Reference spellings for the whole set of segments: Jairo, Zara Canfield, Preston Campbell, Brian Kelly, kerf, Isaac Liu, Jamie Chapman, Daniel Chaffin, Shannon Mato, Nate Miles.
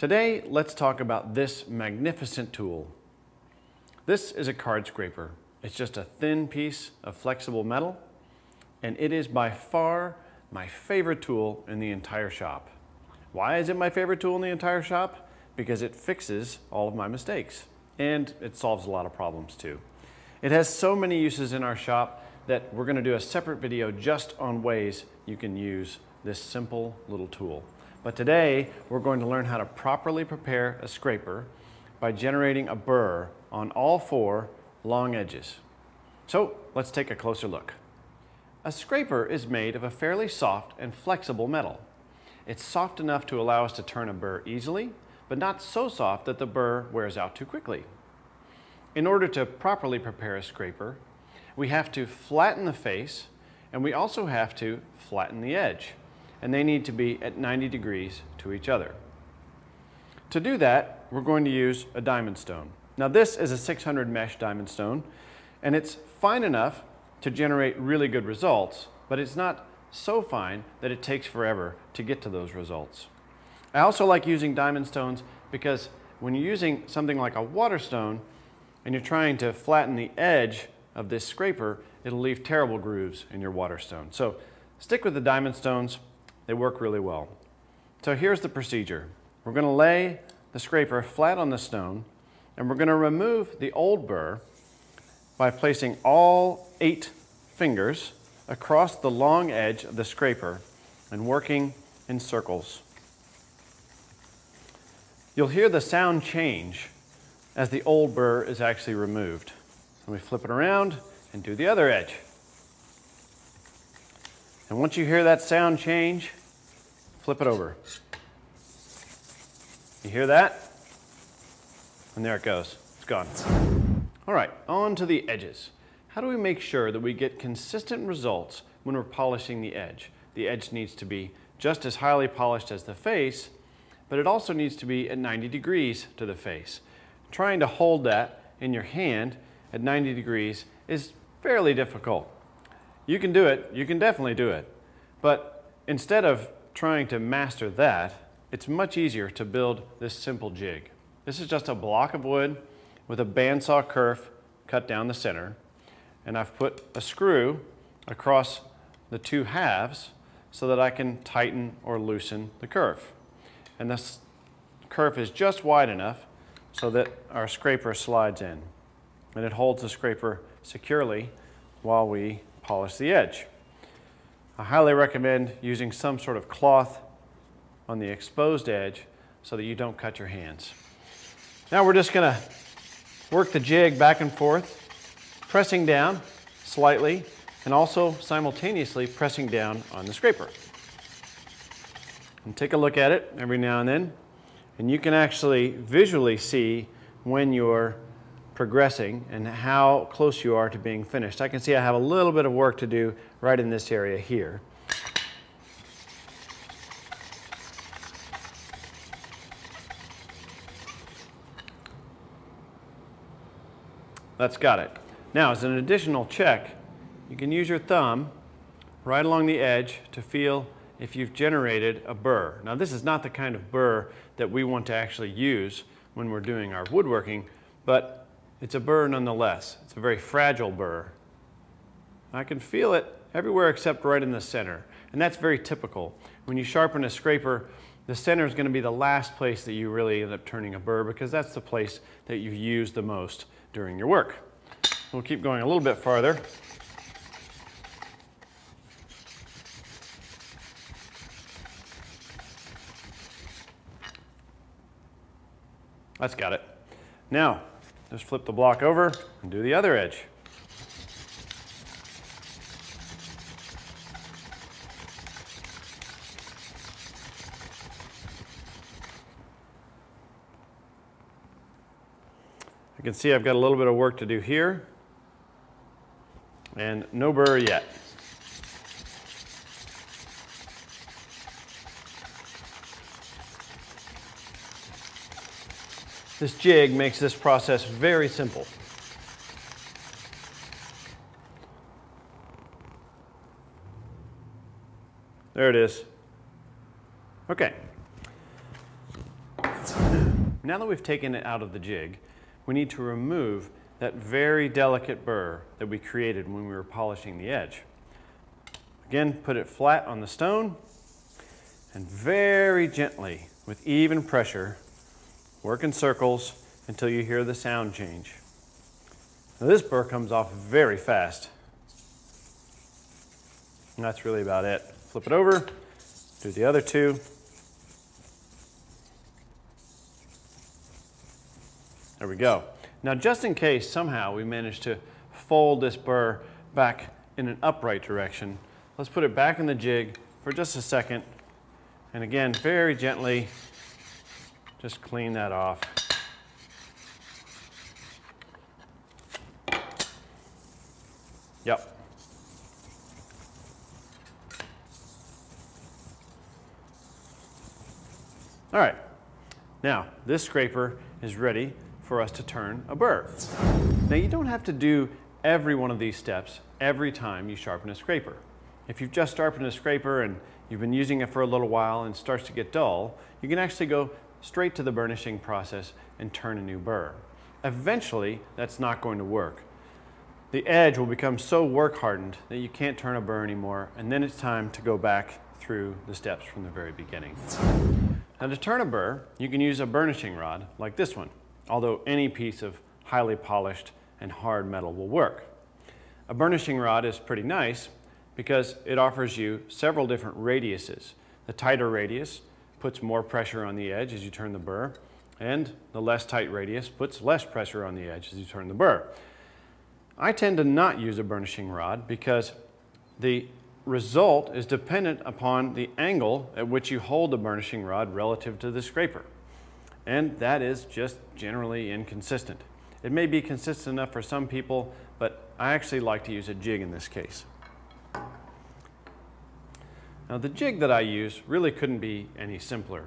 Today, let's talk about this magnificent tool. This is a card scraper. It's just a thin piece of flexible metal, and it is by far my favorite tool in the entire shop. Why is it my favorite tool in the entire shop? Because it fixes all of my mistakes, and it solves a lot of problems too. It has so many uses in our shop that we're going to do a separate video just on ways you can use this simple little tool. But today, we're going to learn how to properly prepare a scraper by generating a burr on all four long edges. So let's take a closer look. A scraper is made of a fairly soft and flexible metal. It's soft enough to allow us to turn a burr easily, but not so soft that the burr wears out too quickly. In order to properly prepare a scraper, we have to flatten the face, and we also have to flatten the edge, and they need to be at 90 degrees to each other. To do that, we're going to use a diamond stone. Now this is a 600 mesh diamond stone, and it's fine enough to generate really good results, but it's not so fine that it takes forever to get to those results. I also like using diamond stones because when you're using something like a water stone and you're trying to flatten the edge of this scraper, it'll leave terrible grooves in your water stone. So stick with the diamond stones. They work really well. So here's the procedure. We're going to lay the scraper flat on the stone, and we're going to remove the old burr by placing all 8 fingers across the long edge of the scraper and working in circles. You'll hear the sound change as the old burr is actually removed. Let me flip it around and do the other edge. And once you hear that sound change, flip it over. You hear that? And there it goes. It's gone. All right, on to the edges. How do we make sure that we get consistent results when we're polishing the edge? The edge needs to be just as highly polished as the face, but it also needs to be at 90 degrees to the face. Trying to hold that in your hand at 90 degrees is fairly difficult. You can do it, you can definitely do it, but instead of trying to master that, it's much easier to build this simple jig. This is just a block of wood with a bandsaw kerf cut down the center, and I've put a screw across the 2 halves so that I can tighten or loosen the kerf. And this kerf is just wide enough so that our scraper slides in, and it holds the scraper securely while we polish the edge. I highly recommend using some sort of cloth on the exposed edge so that you don't cut your hands. Now we're just going to work the jig back and forth, pressing down slightly and also simultaneously pressing down on the scraper. And take a look at it every now and then, and you can actually visually see when you're progressing and how close you are to being finished. I can see I have a little bit of work to do right in this area here. That's got it. Now, as an additional check, you can use your thumb right along the edge to feel if you've generated a burr. Now, this is not the kind of burr that we want to actually use when we're doing our woodworking, but it's a burr nonetheless. It's a very fragile burr. I can feel it everywhere except right in the center, and that's very typical. When you sharpen a scraper, the center is going to be the last place that you really end up turning a burr, because that's the place that you use the most during your work. We'll keep going a little bit farther. That's got it. Now, just flip the block over and do the other edge. You can see I've got a little bit of work to do here, and no burr yet. This jig makes this process very simple. There it is. Okay. Now that we've taken it out of the jig, we need to remove that very delicate burr that we created when we were polishing the edge. Again, put it flat on the stone and very gently, with even pressure, work in circles until you hear the sound change. Now, this burr comes off very fast. And that's really about it. Flip it over, do the other two. There we go. Now, just in case somehow we manage to fold this burr back in an upright direction, let's put it back in the jig for just a second. And again, very gently, just clean that off. Yep. All right. Now, this scraper is ready for us to turn a burr. Now, you don't have to do every one of these steps every time you sharpen a scraper. If you've just sharpened a scraper and you've been using it for a little while and it starts to get dull, you can actually go straight to the burnishing process and turn a new burr. Eventually, that's not going to work. The edge will become so work hardened that you can't turn a burr anymore, and then it's time to go back through the steps from the very beginning. Now, to turn a burr, you can use a burnishing rod like this one, although any piece of highly polished and hard metal will work. A burnishing rod is pretty nice because it offers you several different radiuses. The tighter radius puts more pressure on the edge as you turn the burr, and the less tight radius puts less pressure on the edge as you turn the burr. I tend to not use a burnishing rod because the result is dependent upon the angle at which you hold the burnishing rod relative to the scraper. And that is just generally inconsistent. It may be consistent enough for some people, but I actually like to use a jig in this case. Now, the jig that I use really couldn't be any simpler.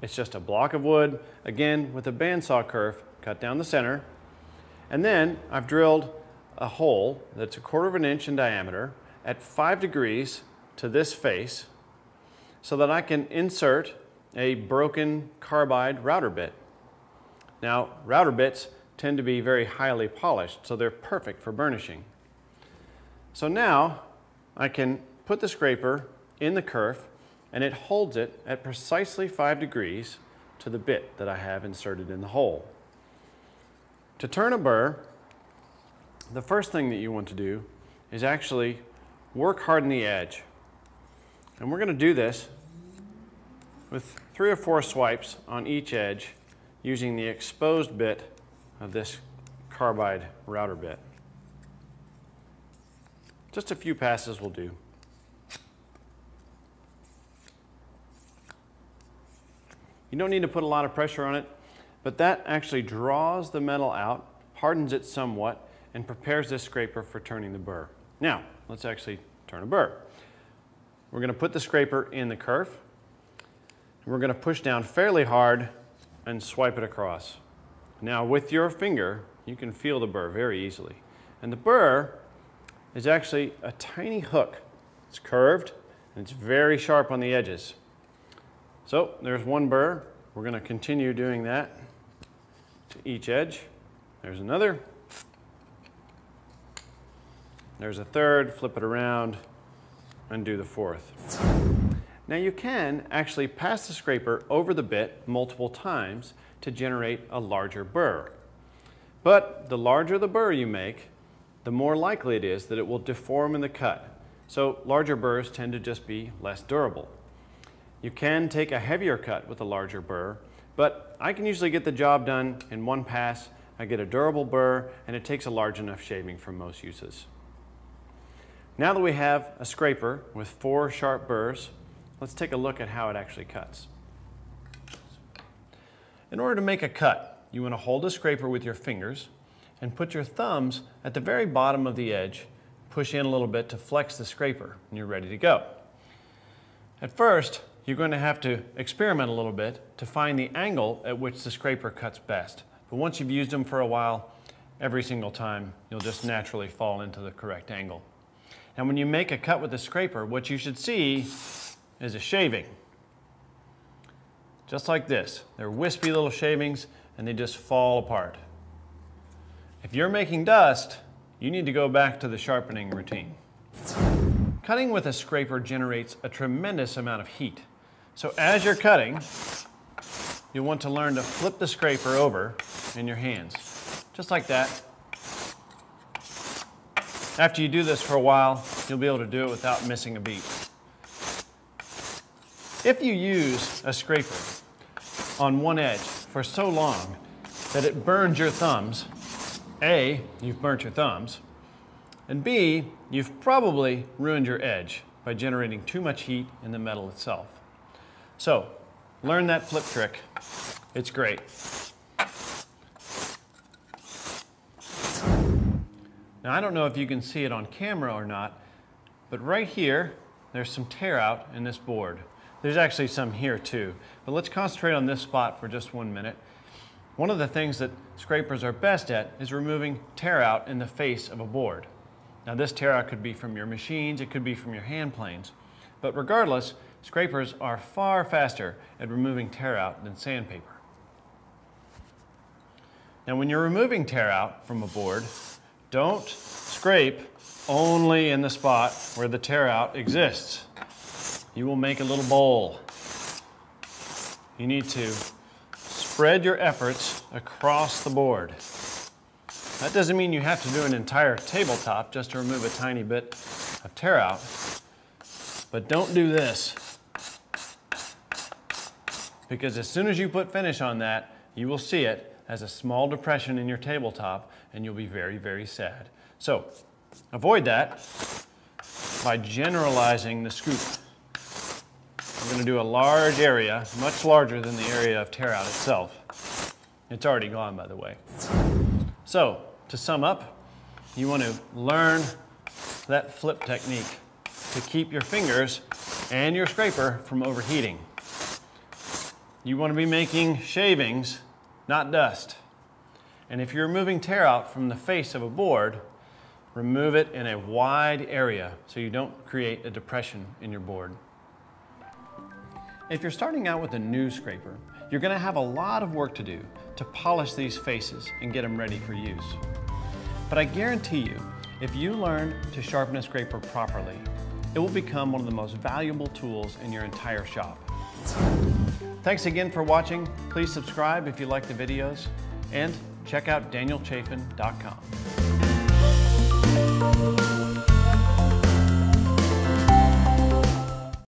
It's just a block of wood, again with a bandsaw kerf cut down the center, and then I've drilled a hole that's 1/4 inch in diameter at 5 degrees to this face so that I can insert a broken carbide router bit. Now, router bits tend to be very highly polished, so they're perfect for burnishing. So now I can put the scraper in the kerf and it holds it at precisely 5 degrees to the bit that I have inserted in the hole. To turn a burr, the first thing that you want to do is actually work harden the edge. And we're going to do this with 3 or 4 swipes on each edge using the exposed bit of this carbide router bit. Just a few passes will do. You don't need to put a lot of pressure on it, but that actually draws the metal out, hardens it somewhat, and prepares this scraper for turning the burr. Now, let's actually turn a burr. We're going to put the scraper in the kerf. We're going to push down fairly hard and swipe it across. Now, with your finger, you can feel the burr very easily. And the burr is actually a tiny hook. It's curved and it's very sharp on the edges. So there's one burr. We're going to continue doing that to each edge. There's another. There's a third. Flip it around and do the fourth. Now, you can actually pass the scraper over the bit multiple times to generate a larger burr. But the larger the burr you make, the more likely it is that it will deform in the cut. So larger burrs tend to just be less durable. You can take a heavier cut with a larger burr, but I can usually get the job done in one pass. I get a durable burr, and it takes a large enough shaving for most uses. Now that we have a scraper with 4 sharp burrs, let's take a look at how it actually cuts. In order to make a cut, you want to hold the scraper with your fingers and put your thumbs at the very bottom of the edge, push in a little bit to flex the scraper, and you're ready to go. At first, you're going to have to experiment a little bit to find the angle at which the scraper cuts best. But once you've used them for a while, every single time, you'll just naturally fall into the correct angle. And when you make a cut with the scraper, what you should see is a shaving. Just like this. They're wispy little shavings and they just fall apart. If you're making dust, you need to go back to the sharpening routine. Cutting with a scraper generates a tremendous amount of heat. So as you're cutting, you'll want to learn to flip the scraper over in your hands, just like that. After you do this for a while, you'll be able to do it without missing a beat. If you use a scraper on one edge for so long that it burns your thumbs, A, you've burnt your thumbs, and B, you've probably ruined your edge by generating too much heat in the metal itself. So, learn that flip trick. It's great. Now, I don't know if you can see it on camera or not, but right here, there's some tear out in this board. There's actually some here too, but let's concentrate on this spot for just 1 minute. One of the things that scrapers are best at is removing tear out in the face of a board. Now, this tear out could be from your machines, it could be from your hand planes, but regardless, scrapers are far faster at removing tear out than sandpaper. Now, when you're removing tear out from a board, don't scrape only in the spot where the tear out exists. You will make a little bowl. You need to spread your efforts across the board. That doesn't mean you have to do an entire tabletop just to remove a tiny bit of tear out, but don't do this, because as soon as you put finish on that, you will see it as a small depression in your tabletop, and you'll be very, very sad. So, avoid that by generalizing the scoop. We're going to do a large area, much larger than the area of tear out itself. It's already gone, by the way. So, to sum up, you want to learn that flip technique to keep your fingers and your scraper from overheating. You want to be making shavings, not dust. And if you're removing tear out from the face of a board, remove it in a wide area so you don't create a depression in your board. If you're starting out with a new scraper, you're going to have a lot of work to do to polish these faces and get them ready for use. But I guarantee you, if you learn to sharpen a scraper properly, it will become one of the most valuable tools in your entire shop. Thanks again for watching. Please subscribe if you like the videos, and check out DanielChaffin.com.